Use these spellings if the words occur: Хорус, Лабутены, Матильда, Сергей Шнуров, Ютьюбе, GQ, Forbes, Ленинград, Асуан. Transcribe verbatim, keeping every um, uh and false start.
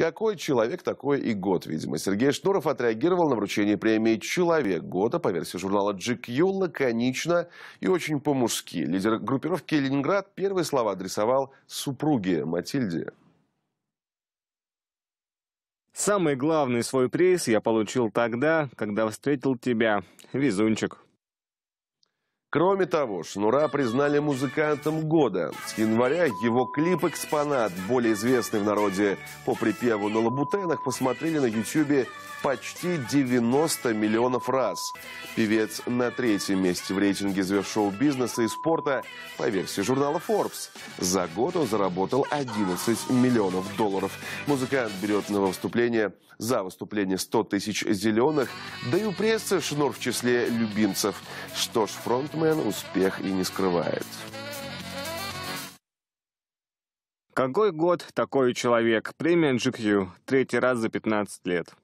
Какой человек, такой и год, видимо. Сергей Шнуров отреагировал на вручение премии «Человек года» по версии журнала джи кью лаконично и очень по-мужски. Лидер группировки «Ленинград» первые слова адресовал супруге Матильде. «Самый главный свой приз я получил тогда, когда встретил тебя, везунчик». Кроме того, Шнура признали музыкантом года. С января его клип-экспонат, более известный в народе по припеву на Лабутенах, посмотрели на Ютьюбе почти девяносто миллионов раз. Певец на третьем месте в рейтинге звезд шоу-бизнеса и спорта по версии журнала Forbes. За год он заработал одиннадцать миллионов долларов. Музыкант берет на выступление за выступление сто тысяч зеленых, да и у прессы Шнур в числе любимцев. Что ж, фронтмен успех и не скрывает. Какой год, такой человек. Премия джи кью. Третий раз за пятнадцать лет.